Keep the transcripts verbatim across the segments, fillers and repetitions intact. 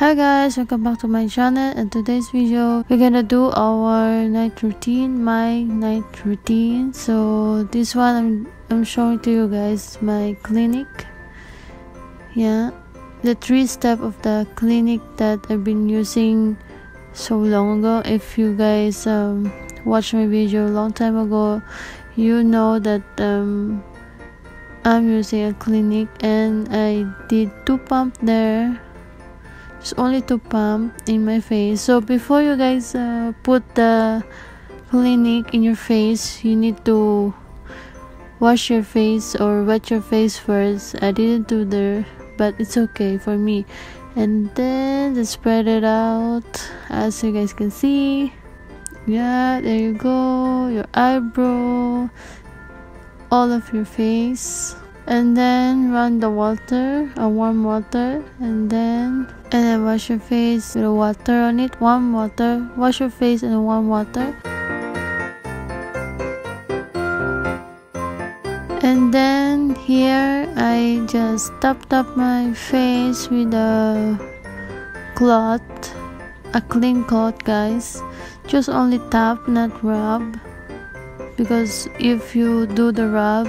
Hi guys, welcome back to my channel. In today's video we're gonna do our night routine, my night routine. So this one i'm, I'm showing to you guys my Clinique, yeah, the three step of the Clinique that I've been using so long ago. If you guys um watched my video a long time ago, you know that um I'm using a Clinique, and I did two pump there. It's only two pump in my face. So before you guys uh, put the Clinique in your face, you need to wash your face or wet your face first. I didn't do there, but it's okay for me. And then just spread it out, as you guys can see. Yeah, there you go. Your eyebrow, all of your face, and then run the water, a warm water, and then and then wash your face with water on it. Warm water, wash your face in warm water, and then here I just tapped up my face with a cloth, a clean cloth, guys. Just only tap, not rub. Because if you do the rub,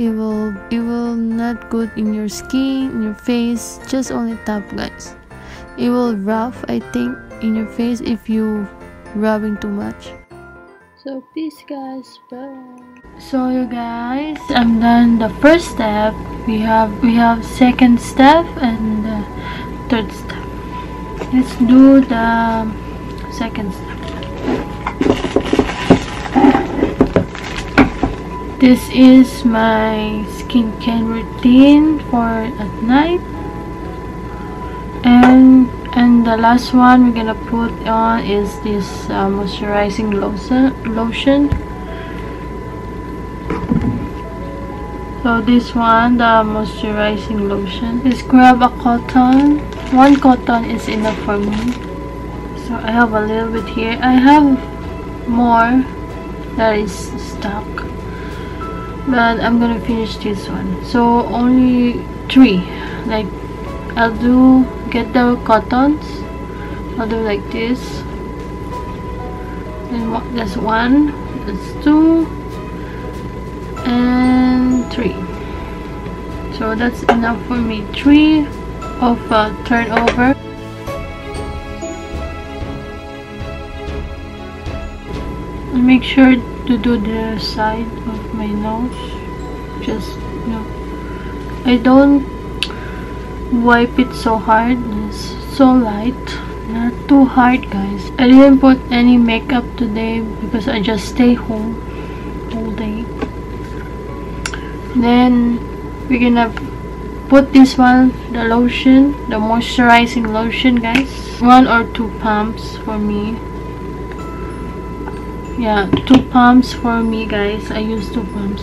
it will it will not good in your skin, in your face. Just only tap, guys. It will rough, I think, in your face if you rubbing too much. So peace, guys. Bye. So you guys, I'm done the first step. We have we have second step and the third step. Let's do the second step. This is my skincare routine for at night, and and the last one we're gonna put on is this uh, moisturizing lotion lotion. So this one, the moisturizing lotion, just grab a cotton, one cotton is enough for me. So I have a little bit here, I have more that is stuck, but I'm gonna finish this one. So only three, like I'll do, get the cottons, I'll do like this, and that's one, that's two, and three. So that's enough for me, three of a turnover. Make sure to do the side of my nose, just you know, I don't wipe it so hard, it's so light, not too hard, guys. I didn't put any makeup today because I just stay home all day. Then we're gonna put this one, the lotion, the moisturizing lotion, guys, one or two pumps for me. Yeah, two pumps for me, guys. I use two pumps.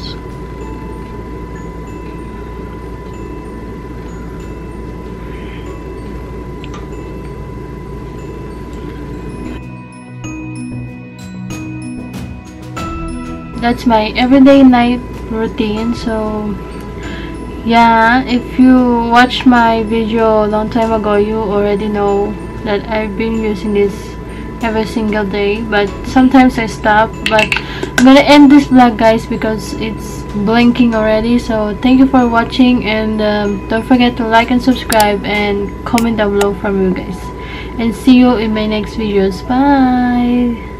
That's my everyday night routine. So yeah, if you watch my video a long time ago, you already know that I've been using this every single day, but sometimes I stop. But I'm gonna end this vlog, guys, because it's blinking already. So thank you for watching, and um, don't forget to like and subscribe and comment down below from you guys, and see you in my next videos. Bye.